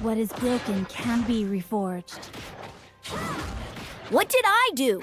What is broken can be reforged. What did I do?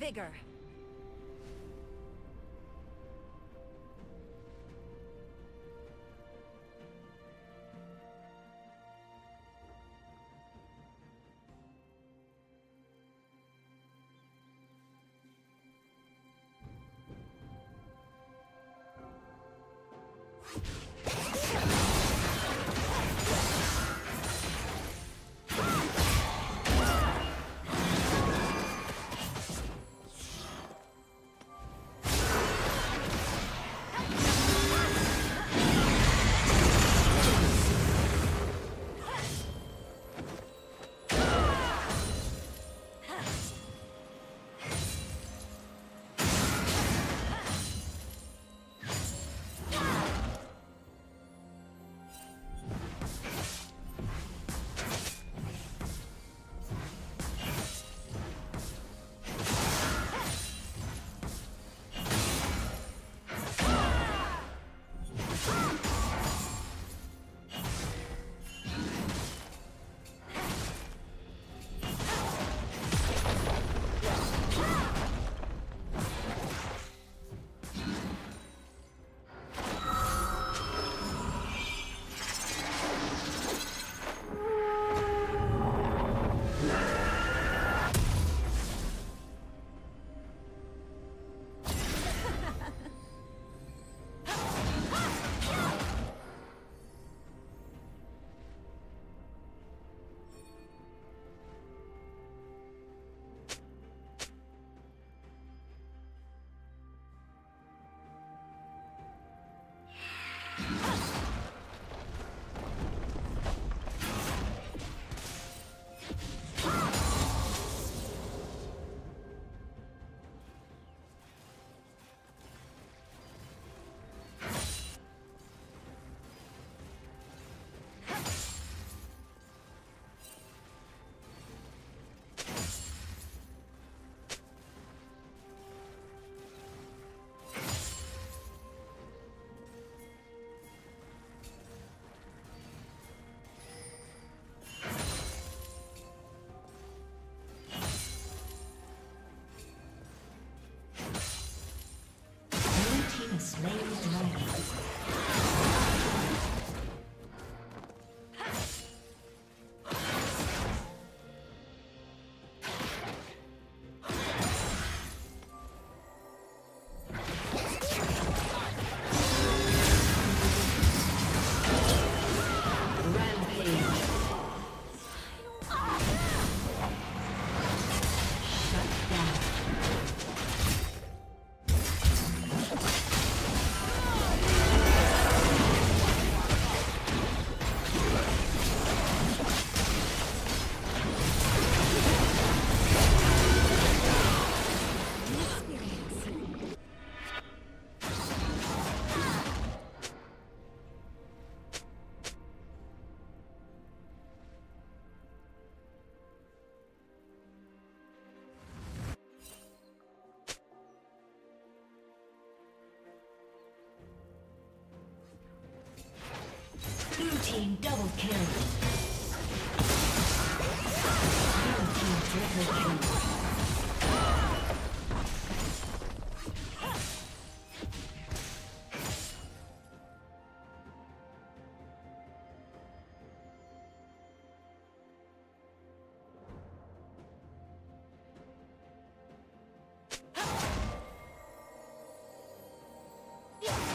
Vigor. Team double kill. Team triple kill. Yeah.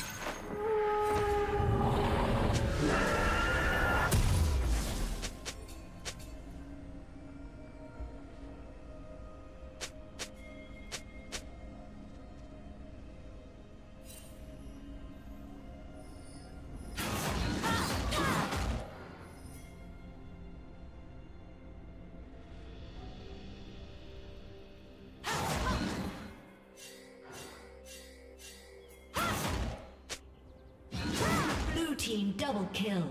Team double kill.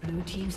Blue team's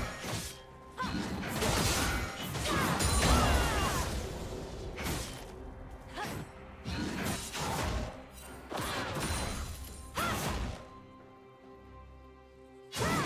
Red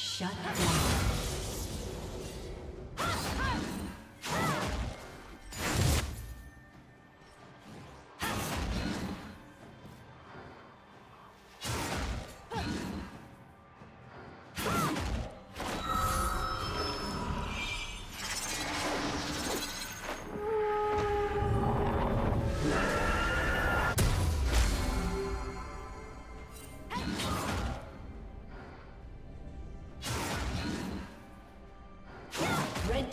Shut down. Red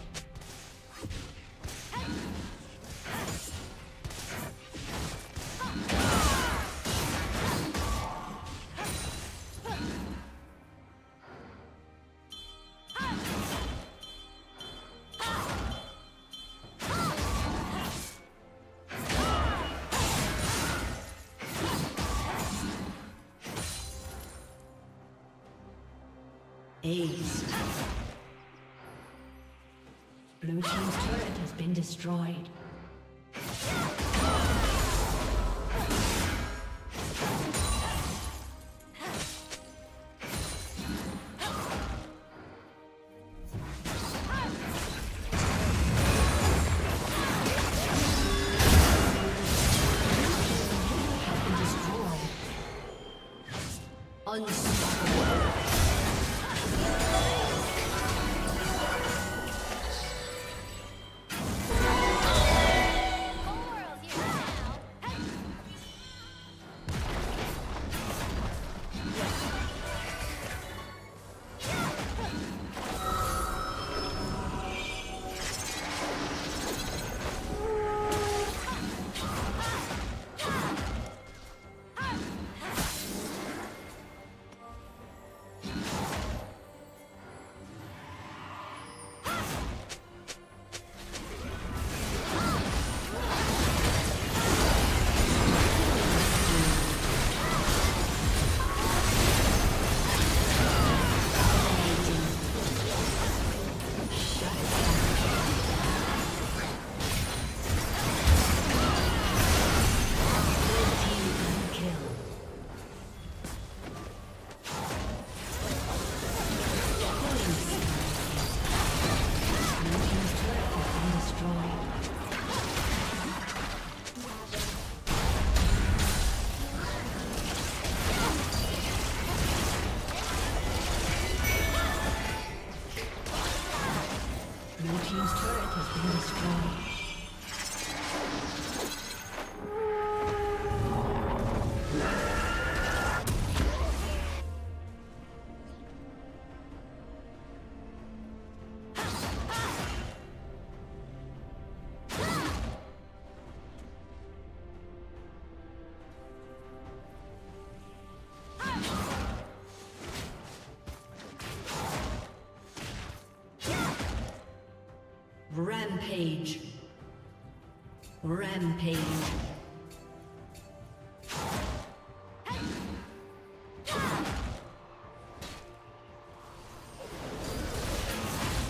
Ace. Blue team's turret has been destroyed. Rampage. Rampage.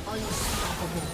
Unstoppable.